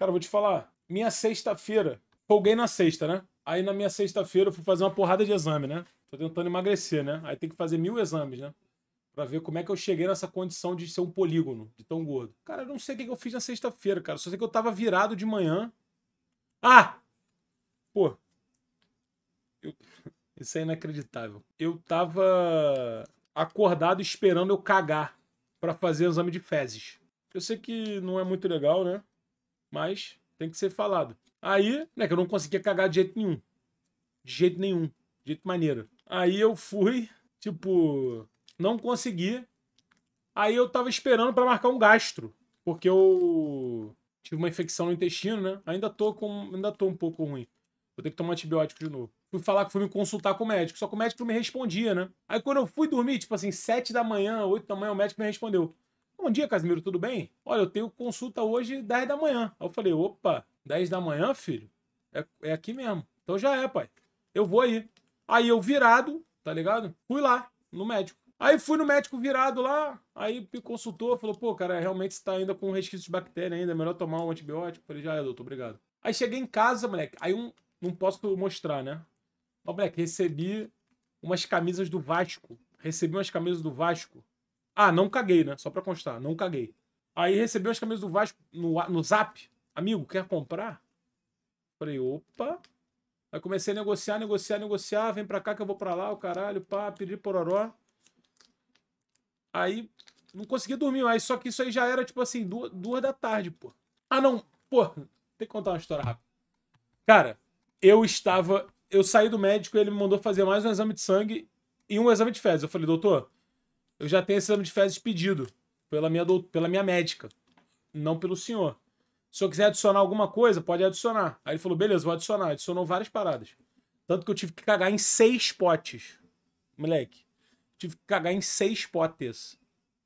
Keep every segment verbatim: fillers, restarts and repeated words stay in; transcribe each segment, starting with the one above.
Cara, vou te falar. Minha sexta-feira... Folguei na sexta, né? Aí na minha sexta-feira eu fui fazer uma porrada de exame, né? Tô tentando emagrecer, né? Aí tem que fazer mil exames, né? Pra ver como é que eu cheguei nessa condição de ser um polígono, de tão gordo. Cara, eu não sei o que eu fiz na sexta-feira, cara. Só sei que eu tava virado de manhã. Ah! Pô. Eu... Isso é inacreditável. Eu tava acordado esperando eu cagar pra fazer o exame de fezes. Eu sei que não é muito legal, né? Mas tem que ser falado. Aí, né, que eu não conseguia cagar de jeito nenhum. De jeito nenhum. De jeito maneiro. Aí eu fui, tipo... Não consegui. Aí eu tava esperando pra marcar um gastro. Porque eu tive uma infecção no intestino, né? Ainda tô, com, ainda tô um pouco ruim. Vou ter que tomar antibiótico de novo. Fui falar que fui me consultar com o médico. Só que o médico não me respondia, né? Aí quando eu fui dormir, tipo assim, sete da manhã, oito da manhã, o médico me respondeu. Bom dia, Casimiro, tudo bem? Olha, eu tenho consulta hoje dez da manhã. Aí eu falei, opa, dez da manhã, filho? É, é aqui mesmo. Então já é, pai. Eu vou aí. Aí eu virado, tá ligado? Fui lá, no médico. Aí fui no médico virado lá, aí me consultou, falou, pô, cara, realmente você tá ainda com um resquício de bactéria ainda, é melhor tomar um antibiótico. Falei, já é, doutor, obrigado. Aí cheguei em casa, moleque, aí um, não posso mostrar, né? Ó, moleque, recebi umas camisas do Vasco, recebi umas camisas do Vasco. Ah, não caguei, né? Só pra constar, não caguei. Aí recebi umas camisas do Vasco no, no Zap. Amigo, quer comprar? Falei, opa... Aí comecei a negociar, negociar, negociar, vem pra cá que eu vou pra lá, o caralho, pá, pedir pororó. Aí, não consegui dormir mais, só que isso aí já era, tipo assim, duas, duas da tarde, pô. Ah, não, pô, tem que contar uma história rápida. Cara, eu estava, eu saí do médico e ele me mandou fazer mais um exame de sangue e um exame de fezes. Eu falei, doutor, eu já tenho esse exame de fezes pedido pela minha, do, pela minha médica, não pelo senhor. Se eu quiser adicionar alguma coisa, pode adicionar. Aí ele falou, beleza, vou adicionar. Adicionou várias paradas. Tanto que eu tive que cagar em seis potes. Moleque. Tive que cagar em seis potes.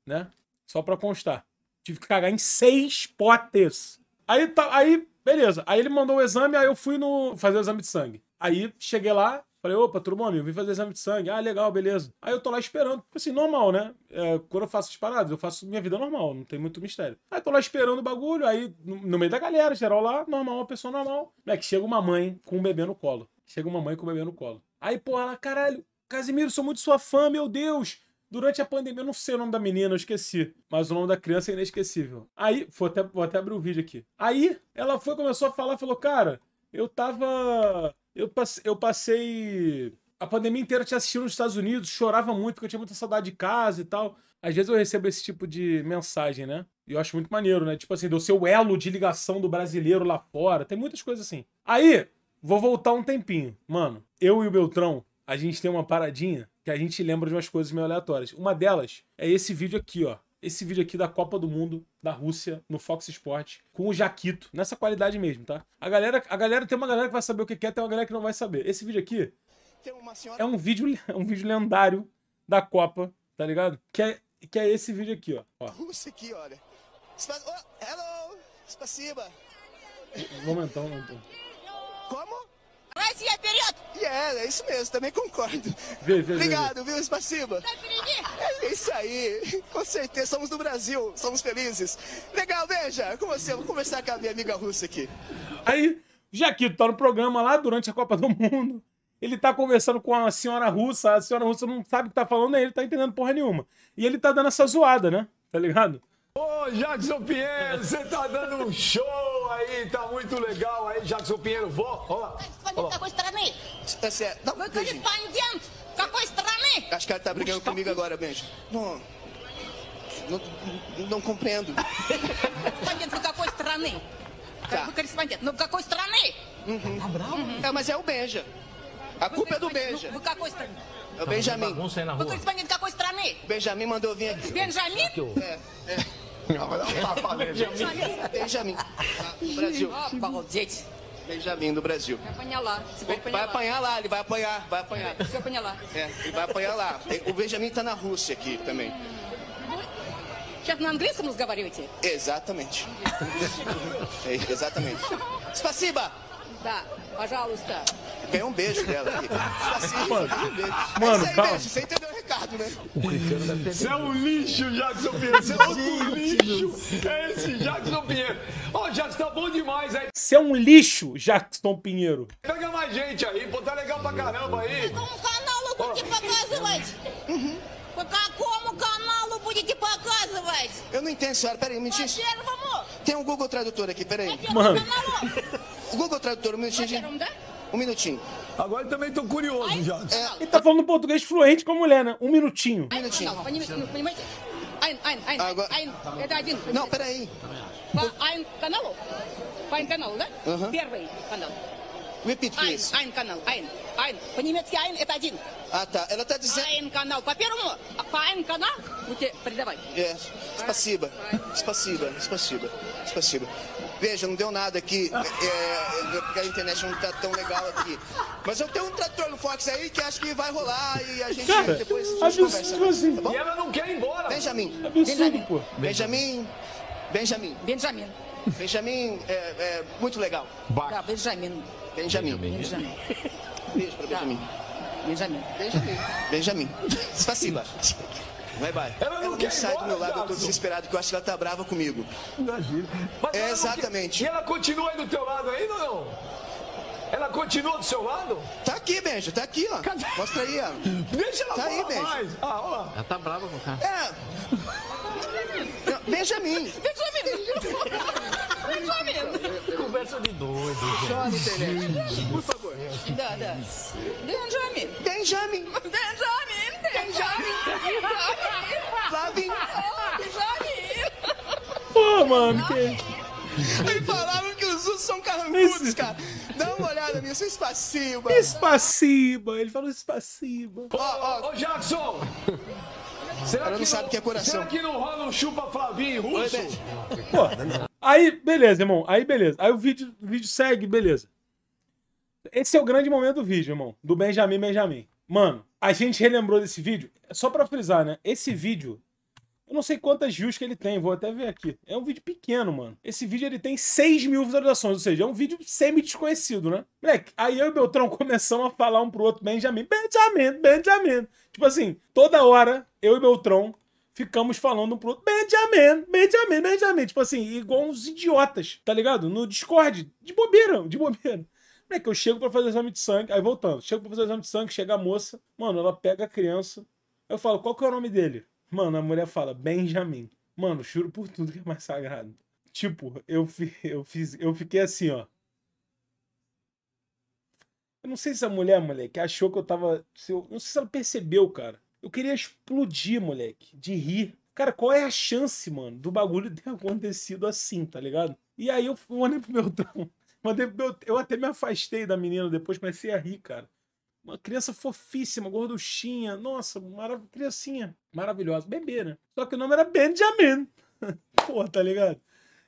Né? Só pra constar. Tive que cagar em seis potes. Aí, tá, aí beleza. Aí ele mandou o exame, aí eu fui no fazer o exame de sangue. Aí cheguei lá, falei, opa, tudo bom, amigo? Vim fazer o exame de sangue. Ah, legal, beleza. Aí eu tô lá esperando. Assim, normal, né? É, quando eu faço as paradas, eu faço minha vida normal, não tem muito mistério. Aí tô lá esperando o bagulho, aí no, no meio da galera, geral lá, normal, uma pessoa normal. É que chega uma mãe com um bebê no colo. Chega uma mãe com um bebê no colo. Aí, porra, ela, caralho, Casimiro, sou muito sua fã, meu Deus. Durante a pandemia, eu não sei o nome da menina, eu esqueci. Mas o nome da criança é inesquecível. Aí, vou até, vou até abrir o vídeo aqui. Aí, ela foi, começou a falar, falou, cara, eu tava... Eu passei, eu passei a pandemia inteira te assistindo nos Estados Unidos, chorava muito porque eu tinha muita saudade de casa e tal. Às vezes eu recebo esse tipo de mensagem, né? E eu acho muito maneiro, né? Tipo assim, do seu elo de ligação do brasileiro lá fora. Tem muitas coisas assim. Aí, vou voltar um tempinho. Mano, eu e o Beltrão, a gente tem uma paradinha que a gente lembra de umas coisas meio aleatórias. Uma delas é esse vídeo aqui, ó. Esse vídeo aqui da Copa do Mundo, da Rússia, no Fox Sport, com o Jaquito. Nessa qualidade mesmo, tá? A galera, a galera tem uma galera que vai saber o que é, tem uma galera que não vai saber. Esse vídeo aqui senhora... é um vídeo, é um vídeo lendário da Copa, tá ligado? Que é, que é esse vídeo aqui, ó. ó. Rússia aqui, olha. Oh, hello! Спасибо! Vamos aumentar, vamos aumentar. Como? Rússia, вперед! Yeah, é isso mesmo, também concordo. Vê, vê, Obrigado, vê, vê. viu? Спасибо! É isso aí, com certeza, somos do Brasil, somos felizes. Legal, veja, com você, eu vou conversar com a minha amiga russa aqui. Aí, o Jaquito tá no programa lá durante a Copa do Mundo, ele tá conversando com a senhora russa, a senhora russa não sabe o que tá falando, ele tá entendendo porra nenhuma. E ele tá dando essa zoada, né, tá ligado? Ô, Jackson Pinheiro, você tá dando um show aí, tá muito legal aí, Jackson Pinheiro, vó, ó lá. Não, acho que ela tá brigando Gustavo. comigo agora, Benjamin. Não, não, não, não compreendo. Tá. Uhum. É, mas é o Benja. A culpa é do Benja. É o Benjamin. Benjamin mandou vir aqui. Benjamin? É, é. Não, não, não, não, Benjamin. Benjamin. Ah, Brasil. Benjamin do Brasil. Vai apanhar lá. Vai apanhar, vai apanhar lá. lá, ele vai apanhar, vai apanhar. Vai apanhar lá. É, ele vai apanhar lá. O Benjamin tá na Rússia aqui também. Сейчас на английском разговариваете? Exatamente. é, exatamente. Спасибо. Да, пожалуйста. Ganhei um beijo dela aqui. Mano, Mano é aí, calma. Beijo, você entendeu o recado? errado, né? Você é um lixo, Jackson Pinheiro. Você é outro lixo. É esse Jackson Pinheiro. Ô, oh, Jackson, tá bom demais, hein? Você é um lixo, Jackson Pinheiro. Pega mais gente aí, pô. Tá legal pra caramba aí. Como canal будете показывать? По какому каналу будете показывать? Eu não entendo, senhora. Peraí, me diz. Tem um Google Tradutor aqui, peraí. Mano. O Google Tradutor, um minutinho, gente. Um minutinho. Agora eu também tô curioso já. É... Ele tá falando português fluente com a mulher, né? Um minutinho. Um minutinho. Agora... Não, peraí. Ein canal? Ein canal, né? Первый canal. Repeat, please. Ein canal, ein. Ein. По-немецки ein это один. Ah, tá. Ela tá dizendo... Ein canal. По-первому, по ein canal, будете передавать. É. Спасибо. Спасибо. Спасибо. Спасибо. Veja, não deu nada aqui, é, porque a internet não tá tão legal aqui. Mas eu tenho um trator no Fox aí que acho que vai rolar e a gente cara, depois a gente conversa. Assim. Tá, e ela não quer ir embora. Benjamin. Benjamin, pô. Benjamin. Benjamin. Benjamin. Benjamin é, é muito legal. Tá, Benjamin. Benjamin. Benjamin. Beijo pra Benjamin. Tá. Benjamin. Benjamin. Benjamin. Spasiba. Vai, vai. Ela não, ela não sai embora, do meu lado, eu tô desesperado, que eu acho que ela tá brava comigo. Imagina. Mas é, exatamente. Quer... E ela continua aí do teu lado ainda ou não? Ela continua do seu lado? Tá aqui, Benjo, tá aqui, ó. Cadê? Mostra aí, ó. Deixa ela tá falar aí, Benjo. Mais. Ah, ó lá. Ela tá brava com o cara. É. Não, Benjamin. Benjamin. Benjamin. Conversa de doido. Chora, internet. Por favor. Dá, dá. Benjamin. Benjamin. Benjamin. Benjamin. Benjamin. Pô, mano, que... Me falaram que os russos são carrancudos, esse... cara. Dá uma olhada nisso, espaciba. Espaciba, ele falou espaciba. Ô, ô, ô, Jackson! Será que não sabe o que é coração? Será que não rola um chupa Flavinho russo? Pô, aí, beleza, irmão. Aí, beleza. Aí o vídeo, o vídeo segue, beleza. Esse é o grande momento do vídeo, irmão. Do Benjamin, Benjamin. Mano, a gente relembrou desse vídeo. Só pra frisar, né? Esse vídeo, eu não sei quantas views que ele tem, vou até ver aqui. É um vídeo pequeno, mano. Esse vídeo, ele tem seis mil visualizações, ou seja, é um vídeo semi-desconhecido, né? Moleque, aí eu e o Beltrão começamos a falar um pro outro, Benjamin, Benjamin, Benjamin. Tipo assim, toda hora, eu e o Beltrão ficamos falando um pro outro, Benjamin, Benjamin, Benjamin. Tipo assim, igual uns idiotas, tá ligado? No Discord, de bobeira, de bobeira. É que eu chego pra fazer exame de sangue, aí voltando, chego pra fazer exame de sangue, chega a moça, mano, ela pega a criança, eu falo, qual que é o nome dele? Mano, a mulher fala, Benjamin. Mano, juro por tudo que é mais sagrado. Tipo, eu, eu, fiz, eu fiquei assim, ó. Eu não sei se a mulher, moleque, achou que eu tava... Se eu, não sei se ela percebeu, cara. Eu queria explodir, moleque, de rir. Cara, qual é a chance, mano, do bagulho ter acontecido assim, tá ligado? E aí eu mandei pro meu tão... Eu até me afastei da menina depois, comecei a rir, cara. Uma criança fofíssima, gorduchinha. Nossa, marav criancinha maravilhosa. Bebê, né? Só que o nome era Benjamin. Porra, tá ligado?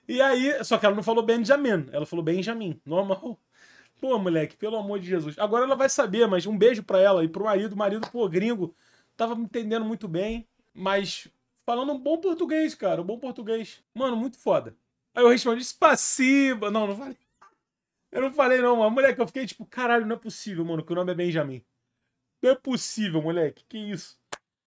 E aí, só que ela não falou Benjamin. Ela falou Benjamin. Normal. Pô, moleque, pelo amor de Jesus. Agora ela vai saber, mas um beijo pra ela e pro marido. O marido, pô, gringo. Tava me entendendo muito bem, mas falando um bom português, cara. Um bom português. Mano, muito foda. Aí eu respondi, Spasiba. Não, não vale. Eu não falei não, mano. Moleque, eu fiquei tipo, caralho, não é possível, mano, que o nome é Benjamin. Não é possível, moleque. Que isso?